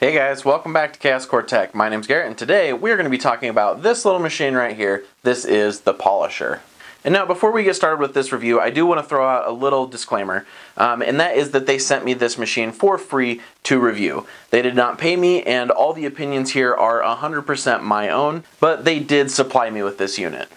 Hey guys, welcome back to Chaos Core Tech. My name's Garrett and today we're going to be talking about this little machine right here. This is the Polysher. And now before we get started with this review, I do want to throw out a little disclaimer, and that is that they sent me this machine for free to review. They did not pay me and all the opinions here are 100% my own, but they did supply me with this unit.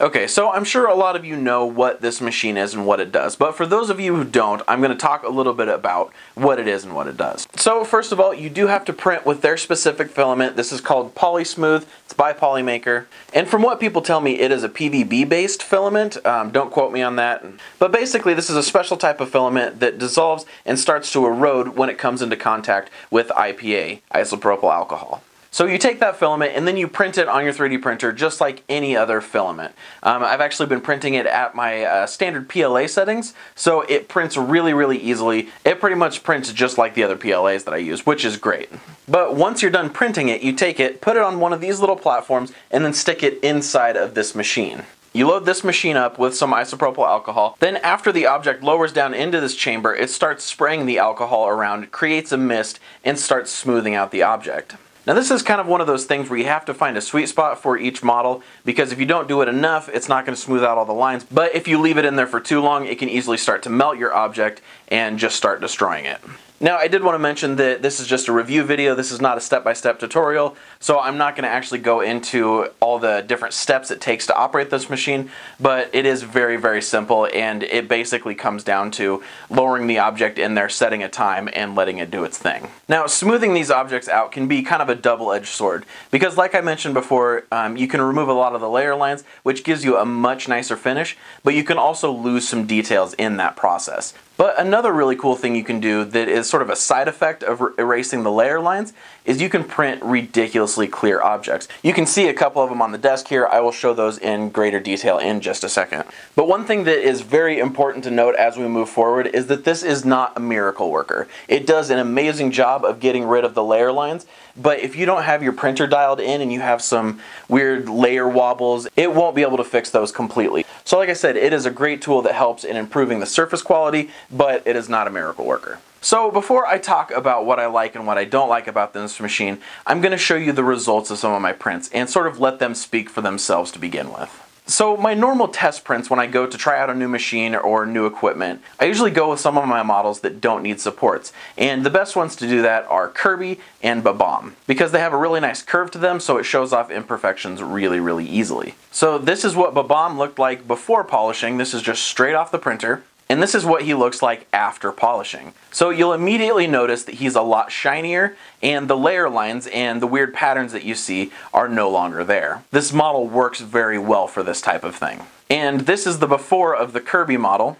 Okay, so I'm sure a lot of you know what this machine is and what it does, but for those of you who don't, I'm going to talk a little bit about what it is and what it does. So first of all, you do have to print with their specific filament. This is called Polysmooth. It's by Polymaker. And from what people tell me, it is a PVB-based filament. Don't quote me on that. But basically, this is a special type of filament that dissolves and starts to erode when it comes into contact with IPA, isopropyl alcohol. So you take that filament and then you print it on your 3D printer just like any other filament. I've actually been printing it at my standard PLA settings, so it prints really, really easily. It pretty much prints just like the other PLAs that I use, which is great. But once you're done printing it, you take it, put it on one of these little platforms, and then stick it inside of this machine. You load this machine up with some isopropyl alcohol, then after the object lowers down into this chamber, it starts spraying the alcohol around, creates a mist, and starts smoothing out the object. Now this is kind of one of those things where you have to find a sweet spot for each model, because if you don't do it enough, it's not going to smooth out all the lines, but if you leave it in there for too long, it can easily start to melt your object and just start destroying it. Now I did want to mention that this is just a review video, this is not a step-by-step tutorial, so I'm not going to actually go into all the different steps it takes to operate this machine, but it is very, very simple, and it basically comes down to lowering the object in there, setting a time, and letting it do its thing. Now smoothing these objects out can be kind of a double-edged sword, because like I mentioned before, you can remove a lot of the layer lines, which gives you a much nicer finish, but you can also lose some details in that process. But another really cool thing you can do that is sort of a side effect of erasing the layer lines is you can print ridiculously clear objects. You can see a couple of them on the desk here. I will show those in greater detail in just a second. But one thing that is very important to note as we move forward is that this is not a miracle worker. It does an amazing job of getting rid of the layer lines, but if you don't have your printer dialed in and you have some weird layer wobbles, it won't be able to fix those completely. So like I said, it is a great tool that helps in improving the surface quality, but it is not a miracle worker. So before I talk about what I like and what I don't like about this machine, I'm going to show you the results of some of my prints and sort of let them speak for themselves to begin with. So my normal test prints when I go to try out a new machine or new equipment, I usually go with some of my models that don't need supports. And the best ones to do that are Kirby and Bob-omb, because they have a really nice curve to them, so it shows off imperfections really, really easily. So this is what Bob-omb looked like before polishing. This is just straight off the printer. And this is what he looks like after polishing. So you'll immediately notice that he's a lot shinier, and the layer lines and the weird patterns that you see are no longer there. This model works very well for this type of thing. And this is the before of the Kirby model,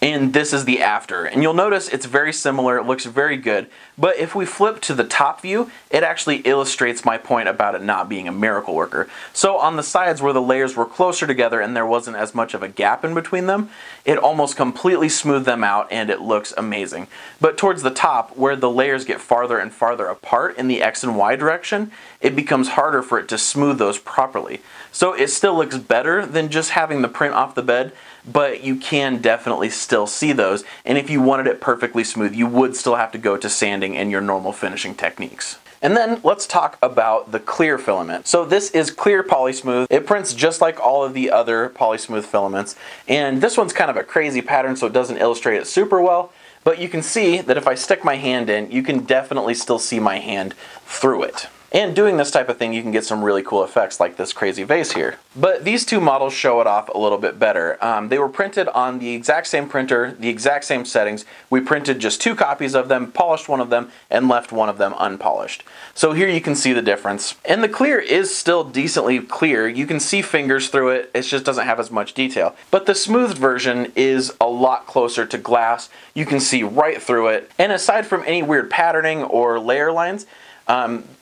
and this is the after. And you'll notice it's very similar, it looks very good, but if we flip to the top view, it actually illustrates my point about it not being a miracle worker. So on the sides where the layers were closer together and there wasn't as much of a gap in between them, it almost completely smoothed them out and it looks amazing. But towards the top, where the layers get farther and farther apart in the X and Y direction, it becomes harder for it to smooth those properly. So it still looks better than just having the print off the bed, but you can definitely still see those, and if you wanted it perfectly smooth, you would still have to go to sanding and your normal finishing techniques. And then let's talk about the clear filament. So this is clear Polysmooth. It prints just like all of the other Polysmooth filaments, and this one's kind of a crazy pattern, so it doesn't illustrate it super well, but you can see that if I stick my hand in, you can definitely still see my hand through it. And doing this type of thing, you can get some really cool effects like this crazy vase here. But these two models show it off a little bit better. They were printed on the exact same printer, the exact same settings. We printed just two copies of them, polished one of them, and left one of them unpolished. So here you can see the difference. And the clear is still decently clear. You can see fingers through it, it just doesn't have as much detail. But the smoothed version is a lot closer to glass. You can see right through it. And aside from any weird patterning or layer lines,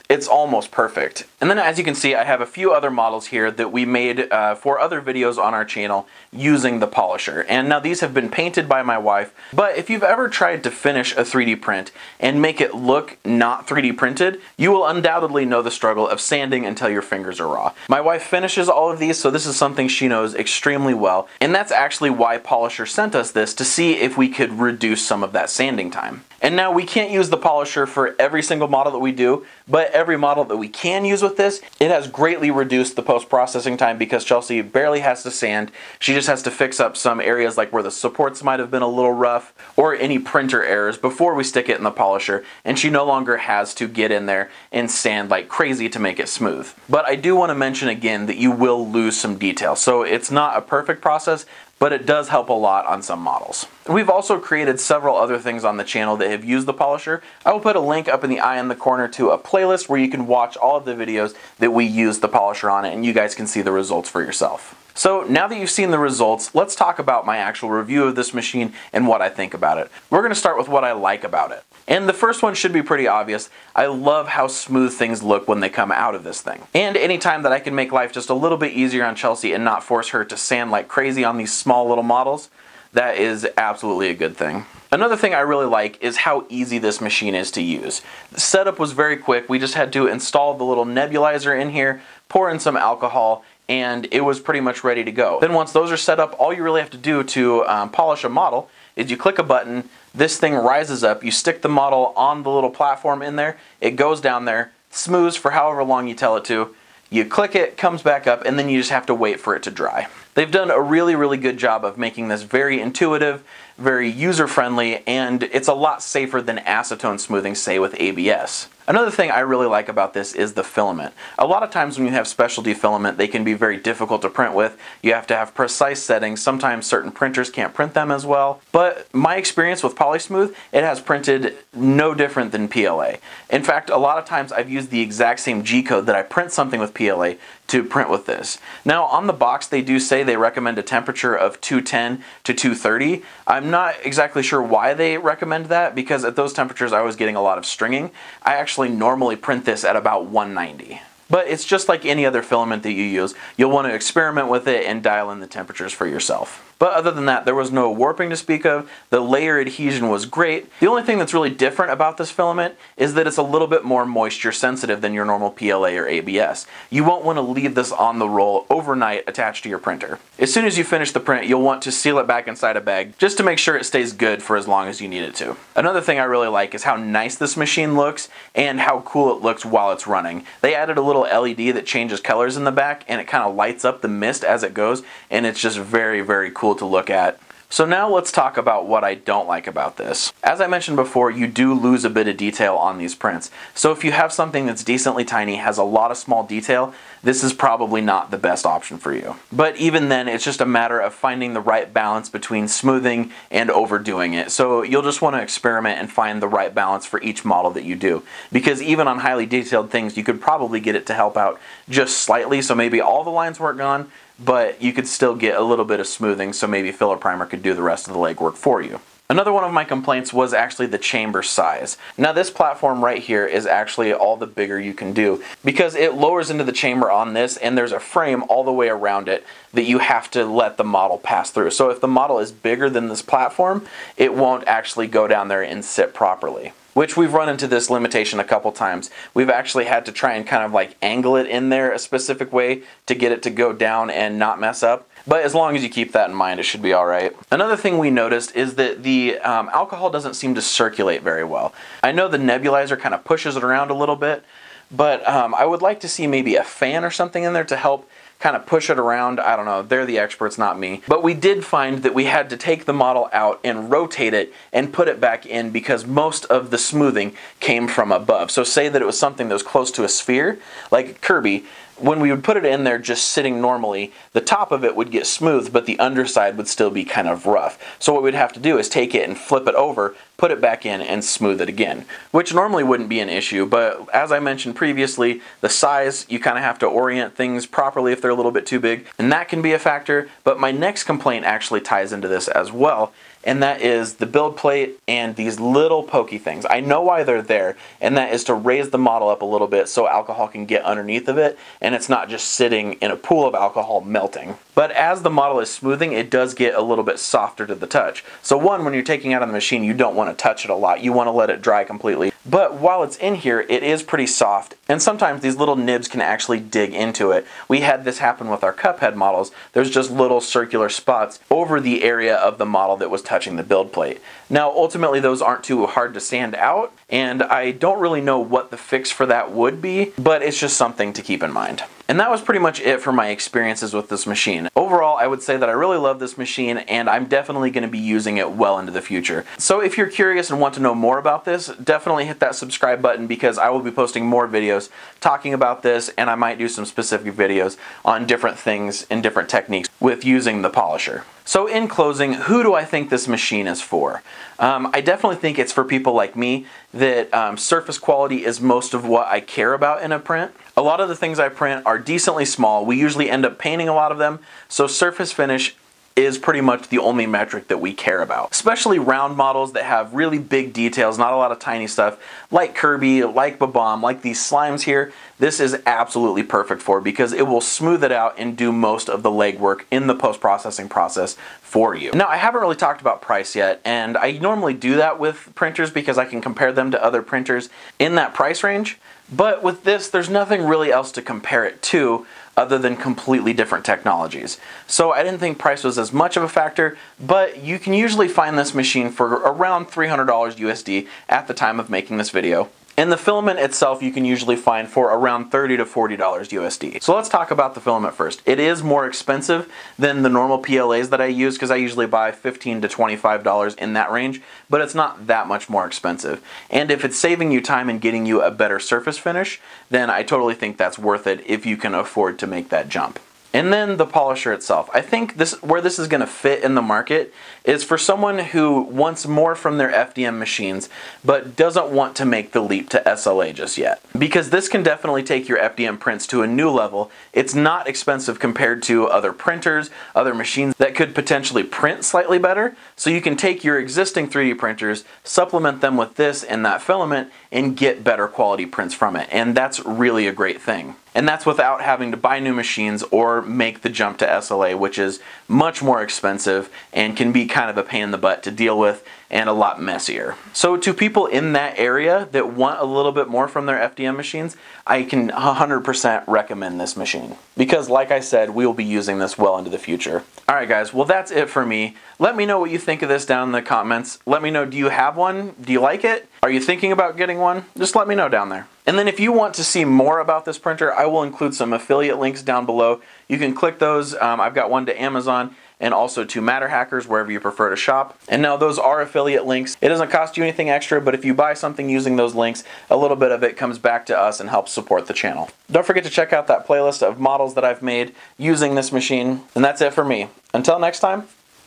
it's almost perfect. And then as you can see, I have a few other models here that we made for other videos on our channel using the Polysher. And now these have been painted by my wife, but if you've ever tried to finish a 3D print and make it look not 3D printed, you will undoubtedly know the struggle of sanding until your fingers are raw. My wife finishes all of these, so this is something she knows extremely well, and that's actually why Polysher sent us this, to see if we could reduce some of that sanding time. And now we can't use the Polysher for every single model that we do, but every model that we can use with this, it has greatly reduced the post-processing time because Chelsea barely has to sand. She just has to fix up some areas like where the supports might have been a little rough or any printer errors before we stick it in the Polysher, and she no longer has to get in there and sand like crazy to make it smooth. But I do want to mention again that you will lose some detail, so it's not a perfect process, but it does help a lot on some models. We've also created several other things on the channel that have used the Polysher. I will put a link up in the eye in the corner to a playlist where you can watch all of the videos that we use the Polysher on it, and you guys can see the results for yourself. So now that you've seen the results, let's talk about my actual review of this machine and what I think about it. We're going to start with what I like about it. And the first one should be pretty obvious. I love how smooth things look when they come out of this thing. And anytime that I can make life just a little bit easier on Chelsea and not force her to sand like crazy on these small little models, that is absolutely a good thing. Another thing I really like is how easy this machine is to use. The setup was very quick. We just had to install the little nebulizer in here, pour in some alcohol, and it was pretty much ready to go. Then once those are set up, all you really have to do to polish a model is you click a button, this thing rises up, you stick the model on the little platform in there, it goes down there, smooths for however long you tell it to, you click it, comes back up, and then you just have to wait for it to dry. They've done a really, really good job of making this very intuitive, very user-friendly, and it's a lot safer than acetone smoothing, say, with ABS. Another thing I really like about this is the filament. A lot of times when you have specialty filament, they can be very difficult to print with. You have to have precise settings. Sometimes certain printers can't print them as well. But my experience with Polysmooth, it has printed no different than PLA. In fact, a lot of times I've used the exact same G-code that I print something with PLA to print with this. Now, on the box, they do say they recommend a temperature of 210 to 230. I'm not exactly sure why they recommend that, because at those temperatures I was getting a lot of stringing. I actually normally print this at about 190. But it's just like any other filament that you use. You'll want to experiment with it and dial in the temperatures for yourself. But other than that, there was no warping to speak of. The layer adhesion was great. The only thing that's really different about this filament is that it's a little bit more moisture sensitive than your normal PLA or ABS. You won't want to leave this on the roll overnight attached to your printer. As soon as you finish the print, you'll want to seal it back inside a bag just to make sure it stays good for as long as you need it to. Another thing I really like is how nice this machine looks and how cool it looks while it's running. They added a little LED that changes colors in the back, and it kind of lights up the mist as it goes, and it's just very, very cool to look at. So now let's talk about what I don't like about this. As I mentioned before, you do lose a bit of detail on these prints. So if you have something that's decently tiny, has a lot of small detail, this is probably not the best option for you. But even then, it's just a matter of finding the right balance between smoothing and overdoing it. So you'll just want to experiment and find the right balance for each model that you do. Because even on highly detailed things, you could probably get it to help out just slightly, so maybe all the lines weren't gone, but you could still get a little bit of smoothing, so maybe filler primer could do the rest of the legwork for you. Another one of my complaints was actually the chamber size. Now this platform right here is actually all the bigger you can do, because it lowers into the chamber on this, and there's a frame all the way around it that you have to let the model pass through. So if the model is bigger than this platform, it won't actually go down there and sit properly. Which we've run into this limitation a couple times. We've actually had to try and kind of like angle it in there a specific way to get it to go down and not mess up. But as long as you keep that in mind, it should be all right. Another thing we noticed is that the alcohol doesn't seem to circulate very well. I know the nebulizer kind of pushes it around a little bit, but I would like to see maybe a fan or something in there to help kind of push it around. I don't know, they're the experts, not me. But we did find that we had to take the model out and rotate it and put it back in, because most of the smoothing came from above. So say that it was something that was close to a sphere, like Kirby, when we would put it in there just sitting normally, the top of it would get smooth, but the underside would still be kind of rough. So what we'd have to do is take it and flip it over, put it back in, and smooth it again, which normally wouldn't be an issue. But as I mentioned previously, the size, you kind of have to orient things properly if they're a little bit too big, and that can be a factor. But my next complaint actually ties into this as well, and that is the build plate and these little pokey things. I know why they're there, and that is to raise the model up a little bit so alcohol can get underneath of it, and it's not just sitting in a pool of alcohol melting. But as the model is smoothing, it does get a little bit softer to the touch. So one, when you're taking it out of the machine, you don't want to touch it a lot. You want to let it dry completely. But while it's in here, it is pretty soft, and sometimes these little nibs can actually dig into it. We had this happen with our Cuphead models. There's just little circular spots over the area of the model that was touching the build plate. Now, ultimately, those aren't too hard to sand out, and I don't really know what the fix for that would be, but it's just something to keep in mind. And that was pretty much it for my experiences with this machine. Overall, I would say that I really love this machine, and I'm definitely going to be using it well into the future. So if you're curious and want to know more about this, definitely hit that subscribe button, because I will be posting more videos talking about this, and I might do some specific videos on different things and different techniques with using the Polysher. So in closing, who do I think this machine is for? I definitely think it's for people like me, that surface quality is most of what I care about in a print. A lot of the things I print are decently small. We usually end up painting a lot of them, so surface finish is pretty much the only metric that we care about. Especially round models that have really big details, not a lot of tiny stuff, like Kirby, like Bob-omb, like these slimes here, this is absolutely perfect for, because it will smooth it out and do most of the legwork in the post-processing process for you. Now, I haven't really talked about price yet, and I normally do that with printers because I can compare them to other printers in that price range, but with this, there's nothing really else to compare it to other than completely different technologies. So I didn't think price was as much of a factor, but you can usually find this machine for around $300 USD at the time of making this video. And the filament itself you can usually find for around $30 to $40 USD. So let's talk about the filament first. It is more expensive than the normal PLAs that I use, because I usually buy $15 to $25 in that range, but it's not that much more expensive. And if it's saving you time and getting you a better surface finish, then I totally think that's worth it if you can afford to make that jump. And then the Polysher itself. I think where this is going to fit in the market is for someone who wants more from their FDM machines, but doesn't want to make the leap to SLA just yet. Because this can definitely take your FDM prints to a new level. It's not expensive compared to other printers, other machines that could potentially print slightly better. So you can take your existing 3D printers, supplement them with this and that filament, and get better quality prints from it. And that's really a great thing. And that's without having to buy new machines or make the jump to SLA, which is much more expensive and can be kind of a pain in the butt to deal with and a lot messier. So to people in that area that want a little bit more from their FDM machines, I can 100% recommend this machine. Because like I said, we will be using this well into the future. Alright guys, well that's it for me. Let me know what you think of this down in the comments. Let me know, do you have one? Do you like it? Are you thinking about getting one? Just let me know down there. And then if you want to see more about this printer, I will include some affiliate links down below. You can click those. I've got one to Amazon and also to MatterHackers, wherever you prefer to shop. And now those are affiliate links. It doesn't cost you anything extra, but if you buy something using those links, a little bit of it comes back to us and helps support the channel. Don't forget to check out that playlist of models that I've made using this machine. And that's it for me. Until next time,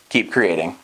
keep creating.